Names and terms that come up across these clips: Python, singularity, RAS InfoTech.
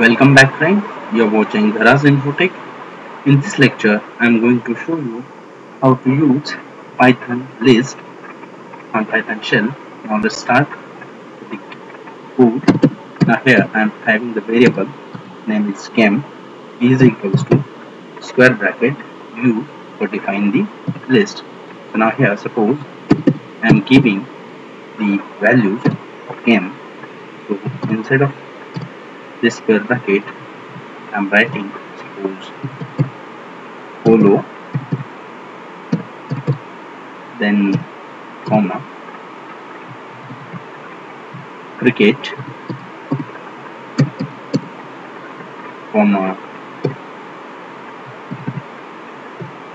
Welcome back, friend. You are watching the RAS InfoTech. In this lecture, I am going to show you how to use Python list on Python shell. Now let's start the code. Now here I am having the variable name is chem is equals to square bracket u for define the list. So now here suppose I am giving the values of chem. So inside of this square bracket I am writing suppose hello, then comma cricket comma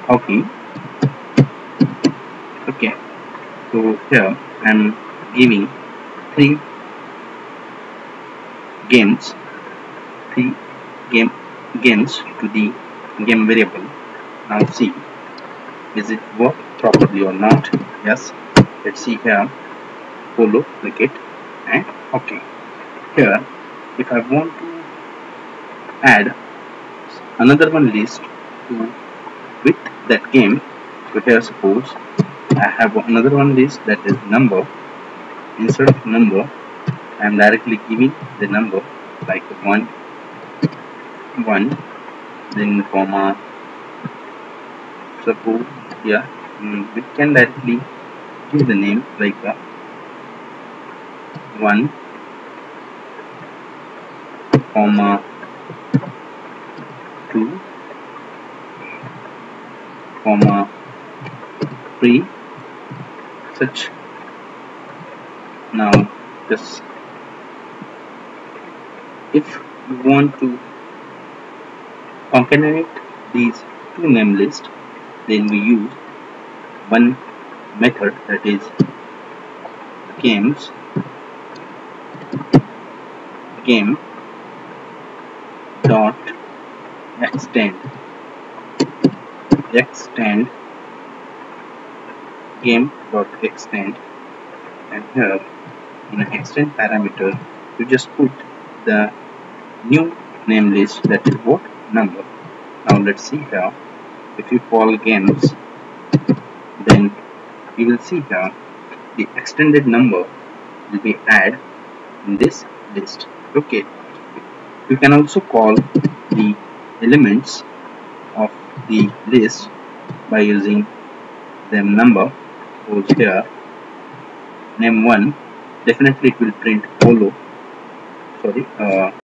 hockey. Okay, so here I am giving three games to the game variable. Now see, is it work properly or not? Yes, let's see here polo, cricket and hockey. Here if I want to add another one list to with that game, so here suppose I have another one list that is number. Instead of number I am directly giving the number like 1 1, then comma suppose here we can directly give the name like 1 comma 2 comma 3 such. Now just if you want to concatenate these two name lists, then we use one method that is game dot extend game dot extend, and here in an extend parameter you just put the new name list that is what number. Now let's see here if you call games, then you will see here the extended number will be added in this list. Okay, you can also call the elements of the list by using them number. So here name 1, definitely it will print hello, sorry